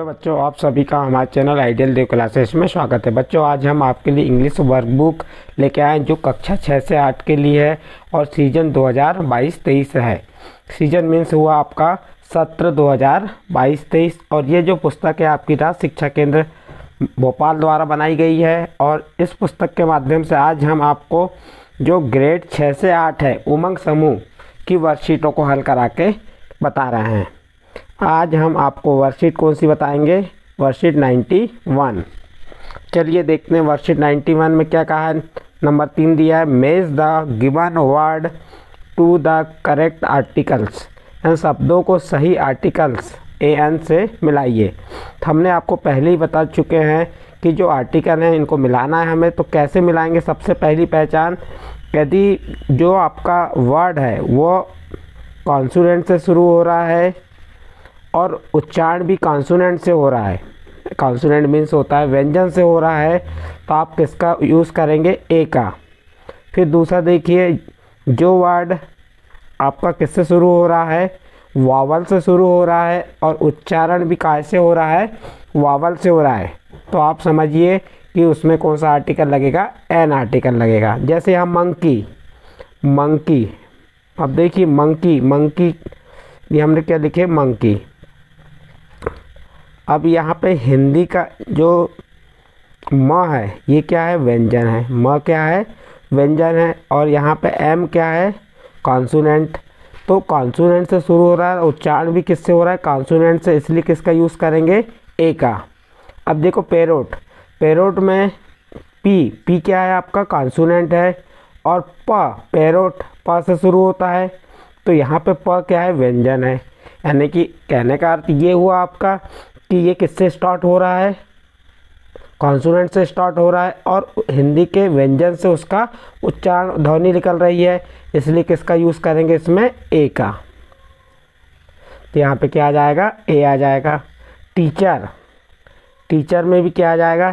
Hello बच्चों, आप सभी का हमारे चैनल आइडियल देव क्लासेस में स्वागत है। बच्चों आज हम आपके लिए इंग्लिश वर्कबुक लेके आए जो कक्षा 6 से 8 के लिए है और सीजन 2022-23 है। सीजन मीन्स हुआ आपका सत्र 2022-23। और ये जो पुस्तक है आपकी राज शिक्षा केंद्र भोपाल द्वारा बनाई गई है और इस पुस्तक के माध्यम से आज हम आपको जो ग्रेड 6 से 8 है उमंग समूह की वर्कशीटों को हल करा के बता रहे हैं। आज हम आपको वर्कशीट कौन सी बताएंगे, वर्कशीट 91। चलिए देखते हैं वर्कशीट 91 में क्या कहा है। नंबर 3 दिया है match the given word to the correct articles, इन शब्दों को सही आर्टिकल्स एन से मिलाइए। हमने आपको पहले ही बता चुके हैं कि जो आर्टिकल हैं इनको मिलाना है हमें, तो कैसे मिलाएंगे। सबसे पहली पहचान, यदि जो आपका वर्ड है वो कॉन्सोनेंट से शुरू हो रहा है और उच्चारण भी कॉन्सोनेंट से हो रहा है, कॉन्सोनेंट मीन्स होता है व्यंजन से हो रहा है, तो आप किसका यूज़ करेंगे, ए का। फिर दूसरा देखिए, जो वर्ड आपका किससे शुरू हो रहा है, वावल से शुरू हो रहा है और उच्चारण भी कैसे हो रहा है, वावल से हो रहा है, तो आप समझिए कि उसमें कौन सा आर्टिकल लगेगा, एन आर्टिकल लगेगा। जैसे यहाँ मंकी, मंकी, अब देखिए मंकी, मंकी ये हमने क्या लिखे, मंकी। अब यहाँ पे हिंदी का जो म है ये क्या है, व्यंजन है। म क्या है, व्यंजन है। और यहाँ पे एम क्या है, कॉन्सोनेंट, तो कॉन्सोनेंट से शुरू हो रहा है, उच्चारण भी किससे हो रहा है, कॉन्सोनेंट से, इसलिए किसका यूज़ करेंगे, ए का। अब देखो पैरोट, पैरोट में पी, पी क्या है आपका, कॉन्सोनेंट है और प, पैरोट प से शुरू होता है, तो यहाँ पे प क्या है, व्यंजन है। यानी कि कहने का अर्थ ये हुआ आपका कि ये किससे स्टार्ट हो रहा है, कॉन्सोनेंट से स्टार्ट हो रहा है और हिंदी के व्यंजन से उसका उच्चारण ध्वनि निकल रही है, इसलिए किसका यूज़ करेंगे इसमें, ए का। तो यहाँ पे क्या आ जाएगा, ए आ जाएगा। टीचर, टीचर में भी क्या आ जाएगा,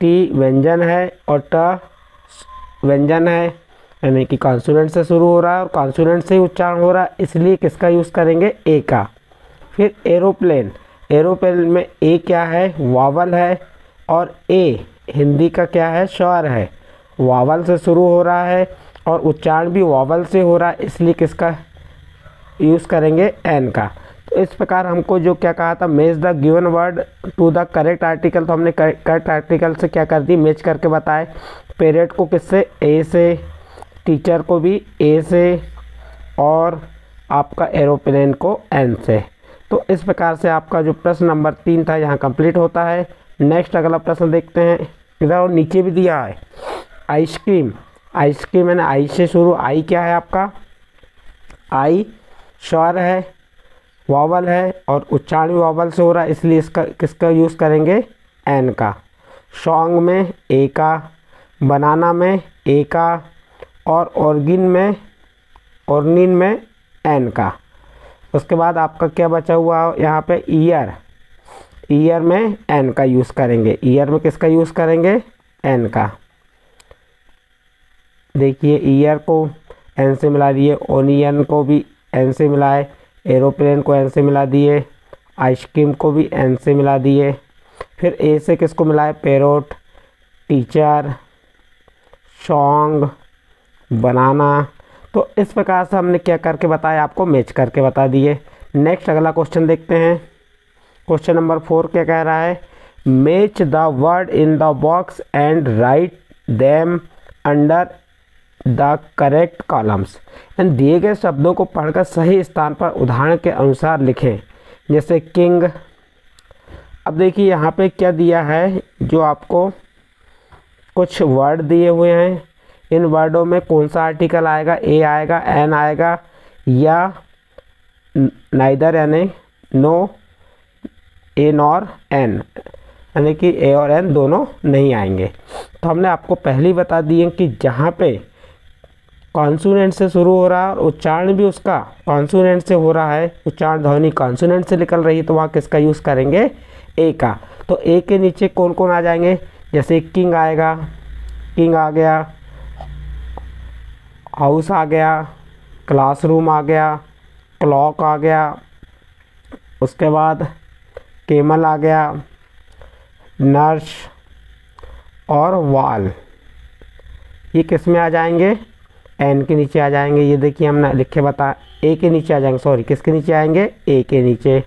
टी व्यंजन है और ट व्यंजन है, यानी कि कॉन्सोनेंट से शुरू हो रहा है और कॉन्सोनेंट से ही उच्चारण हो रहा है, इसलिए किसका यूज़ करेंगे, ए का। फिर एरोप्लेन, एरोप्लेन में ए क्या है, वावल है और ए हिंदी का क्या है, स्वर है, वावल से शुरू हो रहा है और उच्चारण भी वावल से हो रहा है, इसलिए किसका यूज़ करेंगे, एन का। तो इस प्रकार हमको जो क्या कहा था, match the given word to the correct article, तो हमने करेक्ट आर्टिकल से क्या कर दी, मैच करके बताए। पैरेट को किससे, ए से, टीचर को भी ए से और आपका एरोप्लेन को एन से। तो इस प्रकार से आपका जो प्रश्न नंबर 3 था यहाँ कंप्लीट होता है। नेक्स्ट अगला प्रश्न देखते हैं। इधर और नीचे भी दिया है आइसक्रीम, आइसक्रीम यानी आई से शुरू, आई क्या है आपका, आई स्वर है, वावल है और उच्चारण भी वावल से हो रहा है, इसलिए इसका किसका यूज़ करेंगे, एन का। सॉन्ग में ए का, बनाना में ए का और ऑर्गिन में, ऑर्निन में एन का। उसके बाद आपका क्या बचा हुआ है यहाँ पे, ईयर, ईयर में एन का यूज़ करेंगे। ईयर में किसका यूज़ करेंगे, एन का। देखिए ईयर को एन से मिला दिए, ओनियन को भी एन से मिलाए, एरोप्लेन को एन से मिला दिए, आइसक्रीम को भी एन से मिला दिए। फिर ए से किसको मिलाए, पैरोट, टीचर, सॉन्ग, बनाना। तो इस प्रकार से हमने क्या करके बताया, आपको मैच करके बता दिए। नेक्स्ट अगला क्वेश्चन देखते हैं। क्वेश्चन नंबर 4 क्या कह रहा है, match the word in the box and write them under the correct columns, and दिए गए शब्दों को पढ़कर सही स्थान पर उदाहरण के अनुसार लिखें। जैसे किंग, अब देखिए यहाँ पे क्या दिया है, जो आपको कुछ वर्ड दिए हुए हैं, इन वर्डों में कौन सा आर्टिकल आएगा, ए आएगा, एन आएगा या नाइदर, यानी नो, ए नॉर एन, यानी कि ए और एन दोनों नहीं आएंगे। तो हमने आपको पहले ही बता दिए कि जहाँ पे कॉन्सोनेंट से शुरू हो रहा है और उच्चारण भी उसका कॉन्सोनेंट से हो रहा है, उच्चारण ध्वनि कॉन्सोनेंट से निकल रही है, तो वहाँ किसका यूज़ करेंगे, ए का। तो ए के नीचे कौन कौन आ जाएंगे, जैसे किंग आएगा, किंग आ गया, हाउस आ गया, क्लासरूम आ गया, क्लॉक आ गया, उसके बाद कैमल आ गया, नर्स और वाल, ये किस में आ जाएंगे, एन के नीचे आ जाएंगे। ये देखिए हमने लिखे बता ए के नीचे आ जाएंगे, सॉरी किसके नीचे आएंगे, ए के नीचे।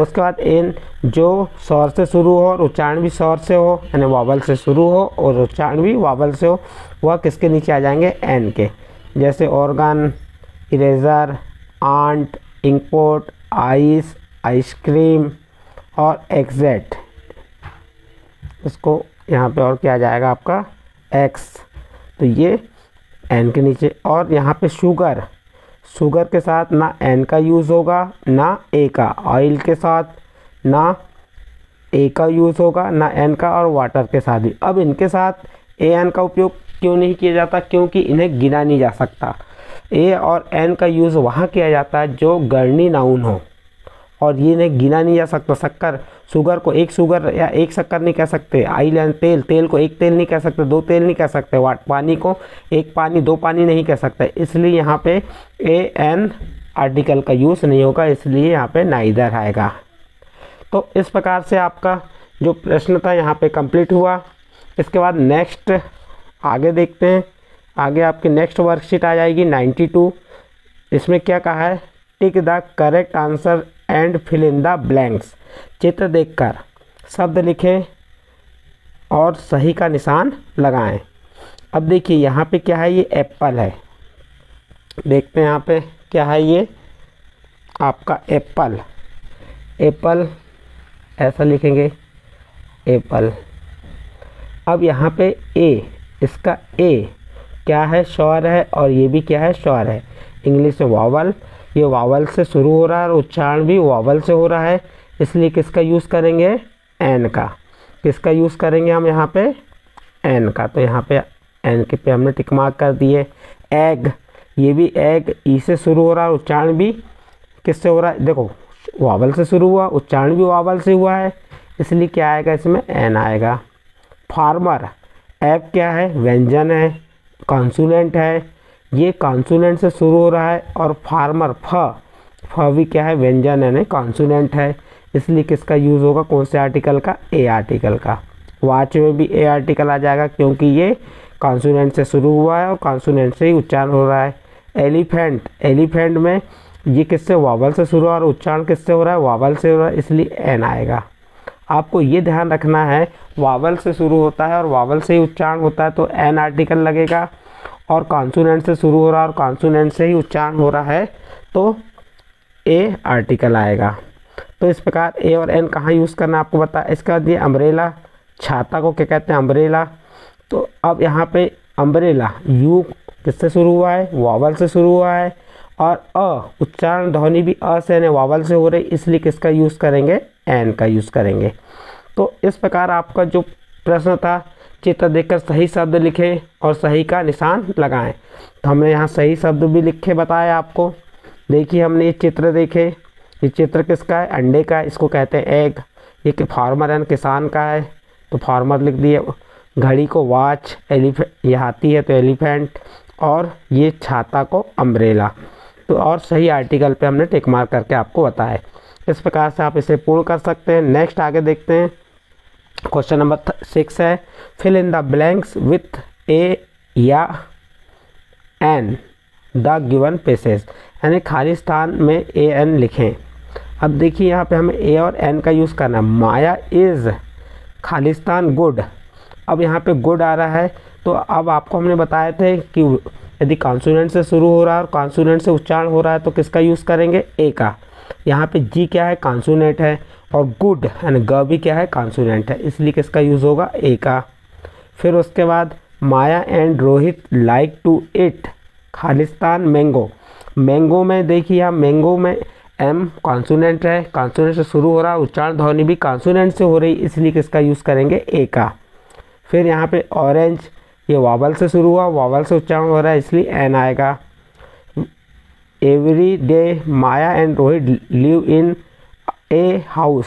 उसके बाद एन जो स्वर से शुरू हो और उच्चारण भी स्वर से हो, यानी वावल से शुरू हो और उच्चारण भी वावल से हो, वह किसके नीचे आ जाएंगे, एन के। जैसे organ, eraser, ant, inkpot, ice, ice cream और एग्जैक्ट। इसको यहाँ पे और क्या जाएगा आपका, एक्स, तो ये एन के नीचे। और यहाँ पे शुगर, शुगर के साथ ना एन का यूज़ होगा ना ए का। ऑयल के साथ ना ए का यूज़ होगा ना एन का, और वाटर के साथ भी। अब इनके साथ ए एन का उपयोग क्यों नहीं किया जाता, क्योंकि इन्हें गिना नहीं जा सकता। ए और एन का यूज़ वहाँ किया जाता है जो गणनी नाउन हो, और ये इन्हें गिना नहीं जा सकता। शक्कर, शुगर को एक शुगर या एक शक्कर नहीं कह सकते। आयल एंड तेल, तेल को एक तेल नहीं कह सकते, दो तेल नहीं कह सकते। पानी को एक पानी, दो पानी नहीं कह सकते। इसलिए यहाँ पे ए एन आर्टिकल का यूज़ नहीं होगा, इसलिए यहाँ पे नाइदर आएगा। तो इस प्रकार से आपका जो प्रश्न था यहाँ पे कंप्लीट हुआ। इसके बाद नेक्स्ट आगे देखते हैं। आगे आपकी नेक्स्ट वर्कशीट आ जाएगी 92। इसमें क्या कहा है, tick the correct answer and fill in the blanks. चित्र देखकर शब्द लिखें और सही का निशान लगाएं। अब देखिए यहाँ पे क्या है, ये एप्पल है। देखते हैं यहाँ पे क्या है, ये आपका एप्पल, एप्पल ऐसा लिखेंगे, एप्पल। अब यहाँ पे ए, इसका ए क्या है, स्वर है, और ये भी क्या है, स्वर है। इंग्लिश में वावल, ये वावल से शुरू हो रहा है और उच्चारण भी वावल से हो रहा है, इसलिए किसका यूज़ करेंगे, एन का। किसका यूज़ करेंगे हम यहाँ पे, एन का। तो यहाँ पे एन के पे हमने टिक मार्क कर दिए। एग, ये भी एग ई से शुरू हो रहा है, उच्चारण भी किससे हो रहा है, देखो वावल से शुरू हुआ, उच्चारण भी वावल से हुआ है, इसलिए क्या आएगा इसमें, एन आएगा। फार्मर, एप क्या है, व्यंजन है, कॉन्सोनेंट है, ये कॉन्सोनेंट से शुरू हो रहा है। और फार्मर, फ भी क्या है, व्यंजन है नहीं कॉन्सोनेंट है, इसलिए किसका यूज़ होगा, कौन से आर्टिकल का, ए आर्टिकल का। वाच में भी ए आर्टिकल आ जाएगा, क्योंकि ये कॉन्सोनेंट से शुरू हुआ है और कॉन्सोनेंट से ही उच्चारण हो रहा है। एलिफेंट, एलिफेंट में ये किससे, वावल से शुरू हुआ और उच्चारण किससे हो रहा है, वावल से हो रहा है, इसलिए एन आएगा। आपको ये ध्यान रखना है, वावल से शुरू होता है और वावल से ही उच्चारण होता है तो एन आर्टिकल लगेगा, और कॉन्सोनेंट से शुरू हो रहा है और कॉन्सोनेंट से ही उच्चारण हो रहा है तो ए आर्टिकल आएगा। तो इस प्रकार ए और एन कहाँ यूज़ करना आपको बता। इसके बाद ये अम्ब्रेला, छाता को क्या कहते हैं, अम्ब्रेला। तो अब यहाँ पे अम्ब्रेला, यू किससे शुरू हुआ है, वावल से शुरू हुआ है, और अ उच्चारण ध्वनि भी अ से यानी वावल से हो रही, इसलिए किसका यूज़ करेंगे, एन का यूज़ करेंगे। तो इस प्रकार आपका जो प्रश्न था, चित्र देखकर सही शब्द लिखें और सही का निशान लगाएं। तो हमने यहाँ सही शब्द भी लिखे बताए आपको। देखिए हमने ये चित्र देखे, ये चित्र किसका है, अंडे का है, इसको कहते हैं एग। ये कि फार्मर एंड किसान का है तो फार्मर लिख दिए। घड़ी को वॉच, एलिफेंट ये हाथी है तो एलिफेंट, और ये छाता को अम्ब्रेला। तो और सही आर्टिकल पे हमने टिक मार्क करके आपको बताया। इस प्रकार से आप इसे पूर्ण कर सकते हैं। नेक्स्ट आगे देखते हैं, क्वेश्चन नंबर 6 है, fill in the blanks with a या एन द गिवन पेसेस, यानी खाली स्थान में ए एन लिखें। अब देखिए यहाँ पे हमें ए और एन का यूज़ करना है। माया इज़ खाली स्थान गुड। अब यहाँ पे गुड आ रहा है तो अब आपको हमने बताए थे कि यदि कॉन्सोनेंट से शुरू हो रहा है और कॉन्सोनेंट से उच्चारण हो रहा है तो किसका यूज़ करेंगे, ए का। यहाँ पे जी क्या है, कॉन्सोनेंट है, और गुड यानी ग भी क्या है, कॉन्सोनेंट है, इसलिए किसका यूज़ होगा, ए का। फिर उसके बाद Maya and Rohit like to it खालिस्तान मैंगो। मैंगो में देखिए हम, मैंगो में एम कॉन्सोनेंट है, कॉन्सोनेंट से शुरू हो रहा है, उच्चारण ध्वनि भी कॉन्सोनेंट से हो रही, इसलिए किसका यूज़ करेंगे, ए का। फिर यहाँ पे ऑरेंज, ये वावल से शुरू हुआ, वावल से उच्चारण हो रहा है, इसलिए एन आएगा। Every day Maya and Rohit live in a house.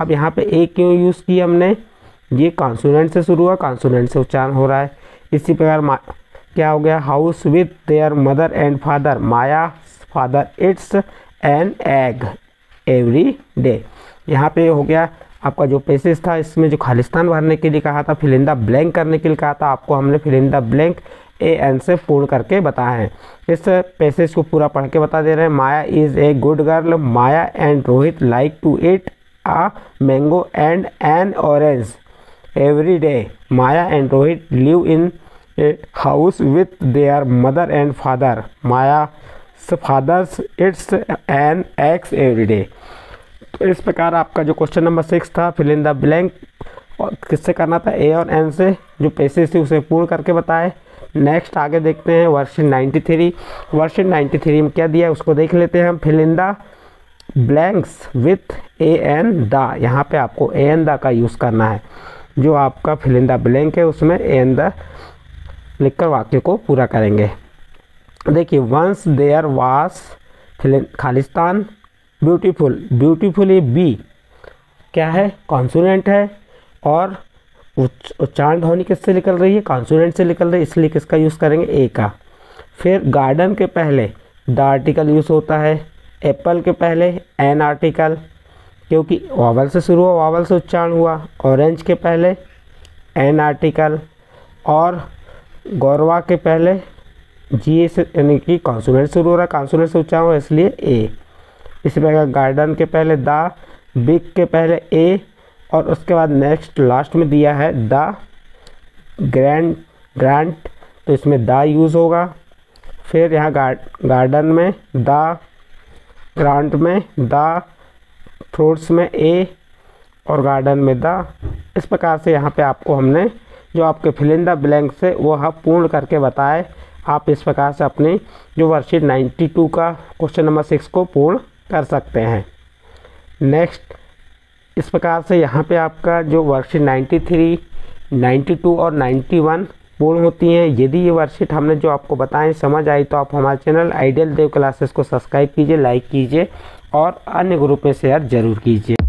अब यहाँ पे ए क्यों यूज़ की हमने, ये कॉन्सोनेंट से शुरू हुआ, कॉन्सोनेंट से उच्चारण हो रहा है। इसी प्रकार क्या हो गया, house with their mother and father, Maya father it's an egg, every day. यहाँ पे हो गया आपका जो पैसेज था, इसमें जो खालिस्तान भरने के लिए कहा था, फिल इन द ब्लैंक करने के लिए कहा था, आपको हमने fill in the blank a an से पूर्ण करके बताया है। इस पैसेज को पूरा पढ़ के बता दे रहे हैं। Maya is a good girl, Maya and Rohit like to eat a mango and an orange every day. Maya and Rohit live in a house with their mother and father, Maya father's it's an x every day. तो इस प्रकार आपका जो question number 6 था, fill in the blank और किससे करना था, ए और एन से, जो पैसेज थे उसे पूर्ण करके बताए। नेक्स्ट आगे देखते हैं वर्कशीट 93। वर्कशीट 93 में क्या दिया है उसको देख लेते हैं हम। Fill in the blanks with a an the, यहाँ पे आपको ए एन द का यूज़ करना है। जो आपका फिल इन द ब्लैंक है उसमें ए एन द लिखकर वाक्य को पूरा करेंगे। देखिए, once there was fill Khalistan beautiful, beautiful ये बी क्या है, कॉन्सोनेंट है और उच्चारण ध्वनि किससे निकल रही है, कॉन्सोनेंट से निकल रही है, इसलिए किसका यूज़ करेंगे, ए का। फिर गार्डन के पहले द आर्टिकल यूज़ होता है, एप्पल के पहले एन आर्टिकल क्योंकि वावल से शुरू हुआ, वावल से उच्चारण हुआ। ऑरेंज के पहले एन आर्टिकल और गौरवा के पहले जी से, यानी कि कॉन्सोनेंट शुरू हो रहा है, कॉन्सोनेंट से उच्चारण हुआ इसलिए ए। इसी प्रकार गार्डन के पहले द, बिग के पहले ए और उसके बाद नेक्स्ट लास्ट में दिया है द ग्रैंड ग्रांट, तो इसमें द यूज़ होगा। फिर यहाँ गार्डन में द, ग्रांट में द, फ्रूट्स में ए और गार्डन में द। इस प्रकार से यहाँ पे आपको हमने जो आपके फिल इन द ब्लैंक से वो हम पूर्ण करके बताए। आप इस प्रकार से अपनी जो वर्कशीट 92 का क्वेश्चन नंबर 6 को पूर्ण कर सकते हैं। नेक्स्ट इस प्रकार से यहाँ पे आपका जो वर्कशीट 93, 92 और 91 पूर्ण होती हैं। यदि ये वर्कशीट हमने जो आपको बताएं समझ आई तो आप हमारे चैनल आइडियल देव क्लासेस को सब्सक्राइब कीजिए, लाइक कीजिए और अन्य ग्रुप में शेयर ज़रूर कीजिए।